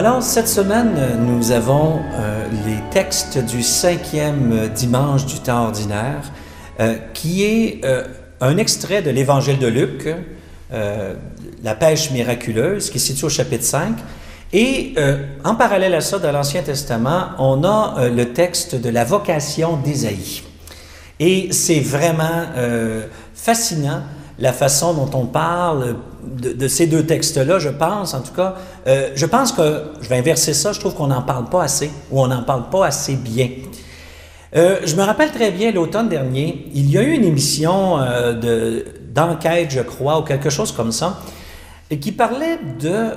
Alors, cette semaine, nous avons les textes du 5e dimanche du temps ordinaire, qui est un extrait de l'Évangile de Luc, la pêche miraculeuse, qui se situe au chapitre 5. Et en parallèle à ça, dans l'Ancien Testament, on a le texte de la vocation d'Ésaïe. Et c'est vraiment fascinant la façon dont on parle de ces deux textes-là, je pense, en tout cas. Je pense que, je vais inverser ça, je trouve qu'on n'en parle pas assez, ou on n'en parle pas assez bien. Je me rappelle très bien, l'automne dernier, il y a eu une émission d'enquête, je crois, ou quelque chose comme ça, qui parlait de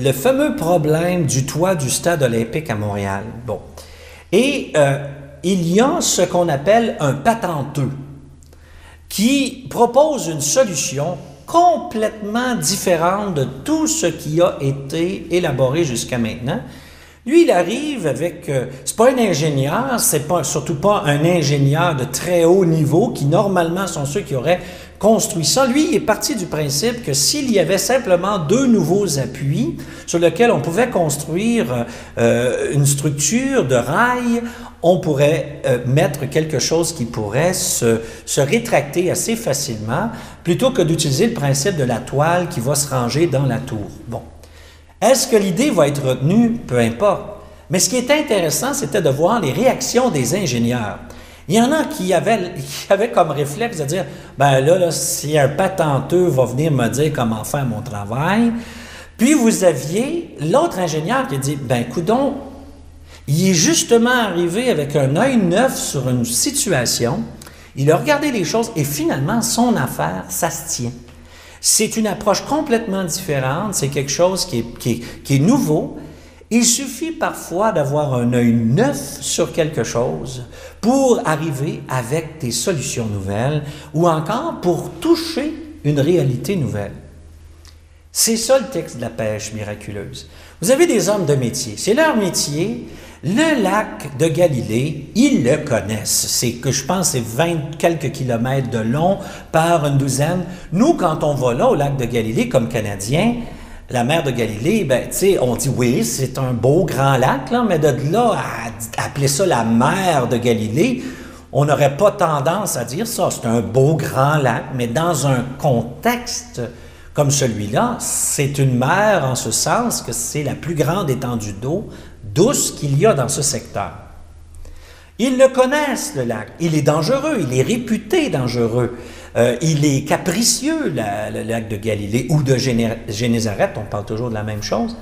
le fameux problème du toit du stade olympique à Montréal. Bon. Et il y a ce qu'on appelle un patenteux qui propose une solution complètement différente de tout ce qui a été élaboré jusqu'à maintenant. Lui, il arrive avec... c'est pas un ingénieur, c'est pas, surtout pas un ingénieur de très haut niveau qui normalement sont ceux qui auraient construit ça. Lui, il est parti du principe que s'il y avait simplement deux nouveaux appuis sur lesquels on pouvait construire une structure de rail, on pourrait mettre quelque chose qui pourrait se rétracter assez facilement, plutôt que d'utiliser le principe de la toile qui va se ranger dans la tour. Bon. Est-ce que l'idée va être retenue? Peu importe. Mais ce qui est intéressant, c'était de voir les réactions des ingénieurs. Il y en a qui avaient comme réflexe de dire « Ben là, si un patenteux va venir me dire comment faire mon travail... » Puis vous aviez l'autre ingénieur qui dit « Ben coudonc, il est justement arrivé avec un œil neuf sur une situation, il a regardé les choses et finalement, son affaire, ça se tient. » C'est une approche complètement différente, c'est quelque chose qui est nouveau. Il suffit parfois d'avoir un œil neuf sur quelque chose pour arriver avec des solutions nouvelles ou encore pour toucher une réalité nouvelle. C'est ça le texte de la pêche miraculeuse. Vous avez des hommes de métier, c'est leur métier. Le lac de Galilée, ils le connaissent. C'est que je pense c'est 20 quelques kilomètres de long par une douzaine. Nous, quand on va là au lac de Galilée comme Canadiens, la mer de Galilée, ben, tu sais, on dit oui, c'est un beau grand lac, là, mais de là à appeler ça la mer de Galilée, on n'aurait pas tendance à dire ça. C'est un beau grand lac, mais dans un contexte comme celui-là, c'est une mer en ce sens que c'est la plus grande étendue d'eau douce qu'il y a dans ce secteur. Ils le connaissent, le lac. Il est dangereux, il est réputé dangereux. Il est capricieux, le lac de Galilée ou de Génésareth, on parle toujours de la même chose.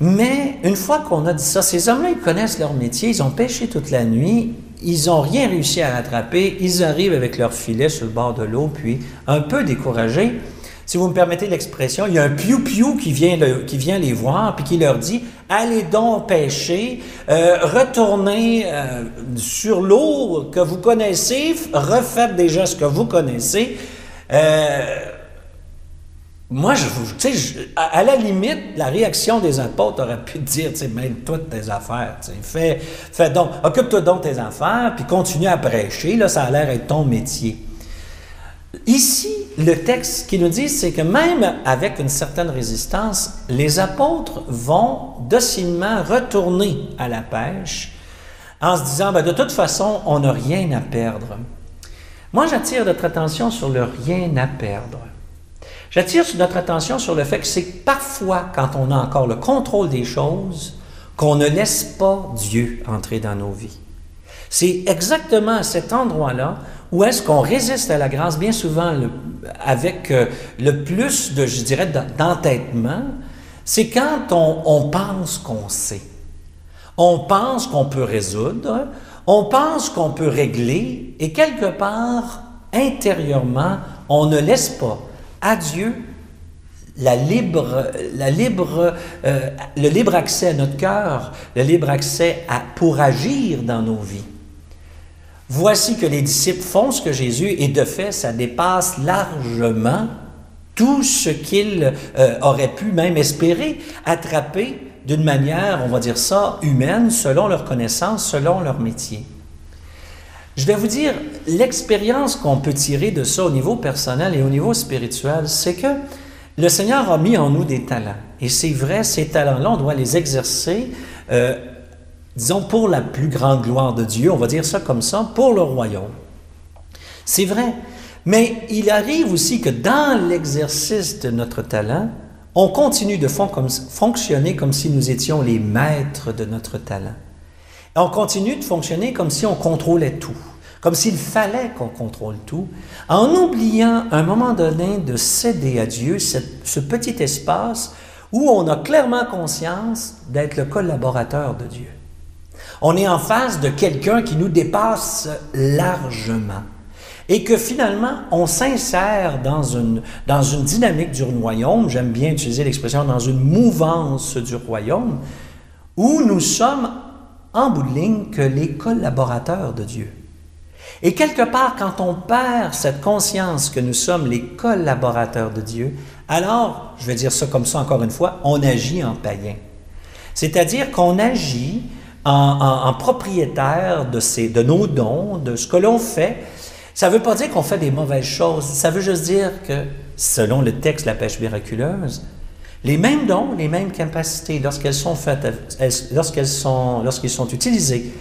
Mais une fois qu'on a dit ça, ces hommes-là, ils connaissent leur métier, ils ont pêché toute la nuit, ils n'ont rien réussi à rattraper, ils arrivent avec leur filet sur le bord de l'eau, puis un peu découragés, si vous me permettez l'expression, il y a un piou-piou qui vient les voir puis qui leur dit « Allez donc pêcher, retournez sur l'eau que vous connaissez, refaites déjà ce que vous connaissez. » Moi, à la limite, la réaction des apôtres aurait pu dire « Mêle-toi de tes affaires, fais donc, occupe-toi donc tes affaires puis continue à prêcher, là, ça a l'air être ton métier. » Ici, le texte qui nous dit, c'est que même avec une certaine résistance, les apôtres vont docilement retourner à la pêche en se disant, de toute façon, on n'a rien à perdre. Moi, j'attire notre attention sur le rien à perdre. J'attire notre attention sur le fait que c'est parfois, quand on a encore le contrôle des choses, qu'on ne laisse pas Dieu entrer dans nos vies. C'est exactement à cet endroit-là où est-ce qu'on résiste à la grâce, bien souvent avec le plus de, je dirais, d'entêtement, c'est quand on pense qu'on sait. On pense qu'on peut résoudre, on pense qu'on peut régler, et quelque part, intérieurement, on ne laisse pas à Dieu le libre accès à notre cœur, le libre accès pour agir dans nos vies. Voici que les disciples font ce que Jésus, et de fait, ça dépasse largement tout ce qu'ils auraient pu même espérer, attraper d'une manière, on va dire ça, humaine, selon leur connaissance, selon leur métier. Je vais vous dire, l'expérience qu'on peut tirer de ça au niveau personnel et au niveau spirituel, c'est que le Seigneur a mis en nous des talents. Et c'est vrai, ces talents-là, on doit les exercer, disons, pour la plus grande gloire de Dieu, on va dire ça comme ça, pour le royaume. C'est vrai, mais il arrive aussi que dans l'exercice de notre talent, on continue de fonctionner comme si nous étions les maîtres de notre talent. Et on continue de fonctionner comme si on contrôlait tout, comme s'il fallait qu'on contrôle tout, en oubliant à un moment donné de céder à Dieu ce petit espace où on a clairement conscience d'être le collaborateur de Dieu. On est en face de quelqu'un qui nous dépasse largement et que finalement, on s'insère dans une dynamique du royaume, j'aime bien utiliser l'expression « dans une mouvance du royaume », où nous sommes en bout de ligne que les collaborateurs de Dieu. Et quelque part, quand on perd cette conscience que nous sommes les collaborateurs de Dieu, alors, je vais dire ça comme ça encore une fois, on agit en païen. C'est-à-dire qu'on agit en propriétaire de nos dons, de ce que l'on fait. Ça ne veut pas dire qu'on fait des mauvaises choses, ça veut juste dire que, selon le texte « La pêche miraculeuse », les mêmes dons, les mêmes capacités, lorsqu'ils sont utilisés,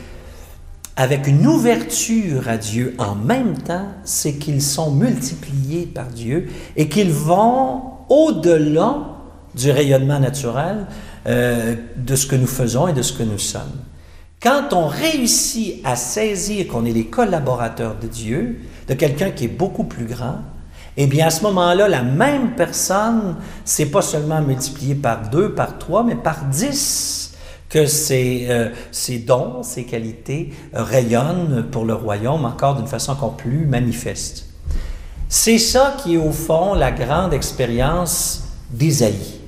avec une ouverture à Dieu en même temps, c'est qu'ils sont multipliés par Dieu et qu'ils vont au-delà du rayonnement naturel de ce que nous faisons et de ce que nous sommes. Quand on réussit à saisir qu'on est les collaborateurs de Dieu, de quelqu'un qui est beaucoup plus grand, eh bien à ce moment-là, la même personne, c'est pas seulement multiplié par 2, par 3, mais par 10. Que ces dons, ces qualités rayonnent pour le royaume encore d'une façon encore plus manifeste. C'est ça qui est au fond la grande expérience d'Ésaïe.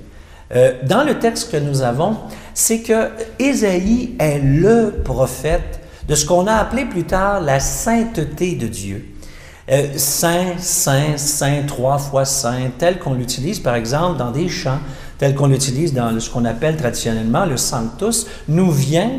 Dans le texte que nous avons, c'est que Ésaïe est le prophète de ce qu'on a appelé plus tard la sainteté de Dieu. Saint, trois fois saint, tel qu'on l'utilise par exemple dans des chants, tel qu'on l'utilise dans ce qu'on appelle traditionnellement le Sanctus, nous vient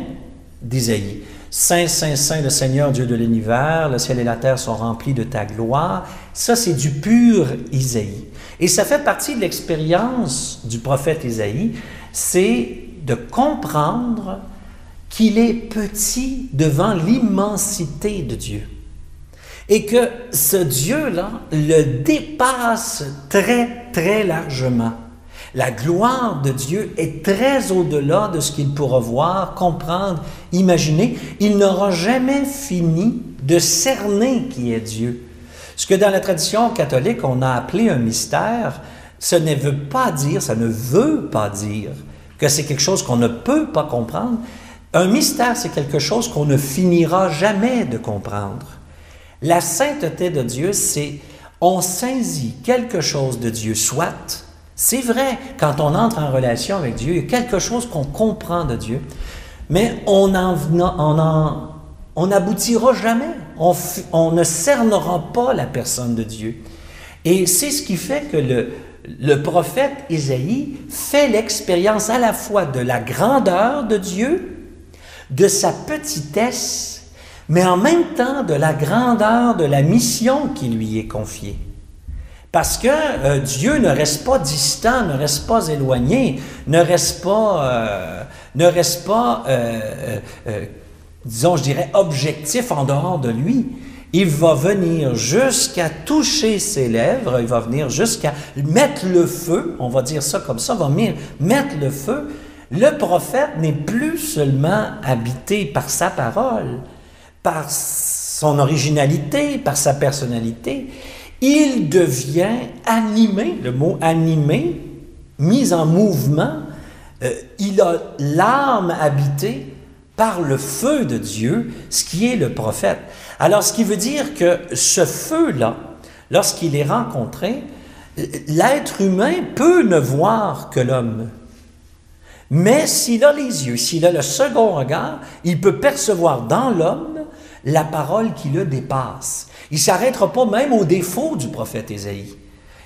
d'Ésaïe. Saint, Saint, Saint, le Seigneur Dieu de l'univers, le ciel et la terre sont remplis de ta gloire. Ça, c'est du pur Ésaïe. Et ça fait partie de l'expérience du prophète Ésaïe, c'est de comprendre qu'il est petit devant l'immensité de Dieu. Et que ce Dieu-là le dépasse très, très largement. La gloire de Dieu est très au-delà de ce qu'il pourra voir, comprendre, imaginer. Il n'aura jamais fini de cerner qui est Dieu. Ce que dans la tradition catholique, on a appelé un mystère, ça ne veut pas dire que c'est quelque chose qu'on ne peut pas comprendre. Un mystère, c'est quelque chose qu'on ne finira jamais de comprendre. La sainteté de Dieu, c'est on saisit quelque chose de Dieu, soit... C'est vrai, quand on entre en relation avec Dieu, il y a quelque chose qu'on comprend de Dieu, mais on n'aboutira jamais, on ne cernera pas la personne de Dieu. Et c'est ce qui fait que le prophète Ésaïe fait l'expérience à la fois de la grandeur de Dieu, de sa petitesse, mais en même temps de la grandeur de la mission qui lui est confiée. Parce que Dieu ne reste pas distant, ne reste pas éloigné, ne reste pas, disons, objectif en dehors de lui. Il va venir jusqu'à toucher ses lèvres, il va venir jusqu'à mettre le feu, on va dire ça comme ça, va venir mettre le feu. Le prophète n'est plus seulement habité par sa parole, par son originalité, par sa personnalité. Il devient animé, le mot « animé », mis en mouvement, il a l'âme habitée par le feu de Dieu, ce qui est le prophète. Alors, ce qui veut dire que ce feu-là, lorsqu'il est rencontré, l'être humain peut ne voir que l'homme. Mais s'il a les yeux, s'il a le second regard, il peut percevoir dans l'homme la parole qui le dépasse. Il ne s'arrêtera pas même aux défauts du prophète Ésaïe.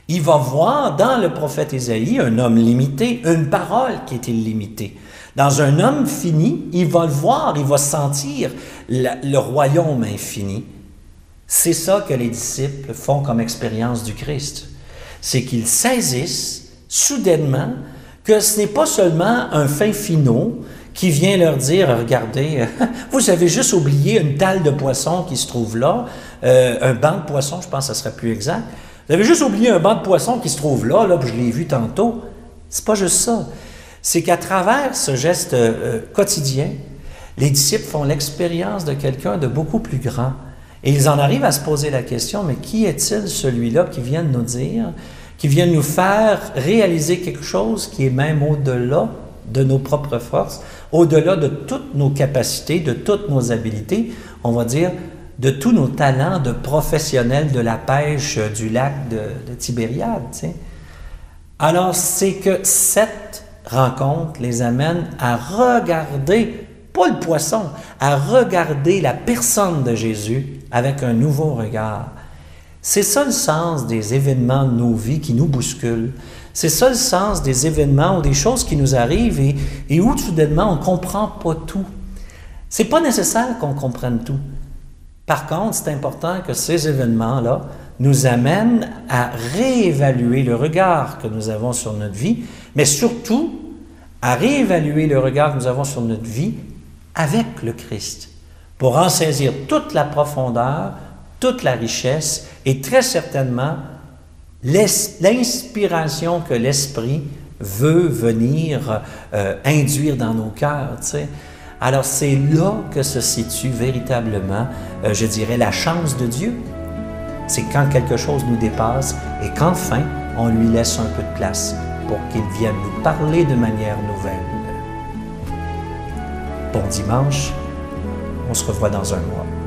Il va voir dans le prophète Ésaïe un homme limité, une parole qui est illimitée. Dans un homme fini, il va le voir, il va sentir le royaume infini. C'est ça que les disciples font comme expérience du Christ. C'est qu'ils saisissent soudainement que ce n'est pas seulement un fin finot qui vient leur dire, regardez, vous avez juste oublié une talle de poisson qui se trouve là, un banc de poisson, je pense que ça serait plus exact. Vous avez juste oublié un banc de poisson qui se trouve là, là, puis je l'ai vu tantôt. C'est pas juste ça. C'est qu'à travers ce geste quotidien, les disciples font l'expérience de quelqu'un de beaucoup plus grand. Et ils en arrivent à se poser la question, mais qui est-il celui-là qui vient de nous dire, qui vient de nous faire réaliser quelque chose qui est même au-delà de nos propres forces, au-delà de toutes nos capacités, de toutes nos habiletés, on va dire, de tous nos talents de professionnels de la pêche du lac de Tibériade. T'sais. Alors, c'est que cette rencontre les amène à regarder, pas le poisson, à regarder la personne de Jésus avec un nouveau regard. C'est ça le sens des événements de nos vies qui nous bousculent. C'est ça le sens des événements ou des choses qui nous arrivent et où soudainement on ne comprend pas tout. C'est pas nécessaire qu'on comprenne tout. Par contre, c'est important que ces événements-là nous amènent à réévaluer le regard que nous avons sur notre vie, mais surtout à réévaluer le regard que nous avons sur notre vie avec le Christ, pour en saisir toute la profondeur, toute la richesse et très certainement l'inspiration que l'Esprit veut venir induire dans nos cœurs, tu sais. Alors c'est là que se situe véritablement, je dirais, la chance de Dieu. C'est quand quelque chose nous dépasse et qu'enfin, on lui laisse un peu de place pour qu'il vienne nous parler de manière nouvelle. Bon dimanche, on se revoit dans un mois.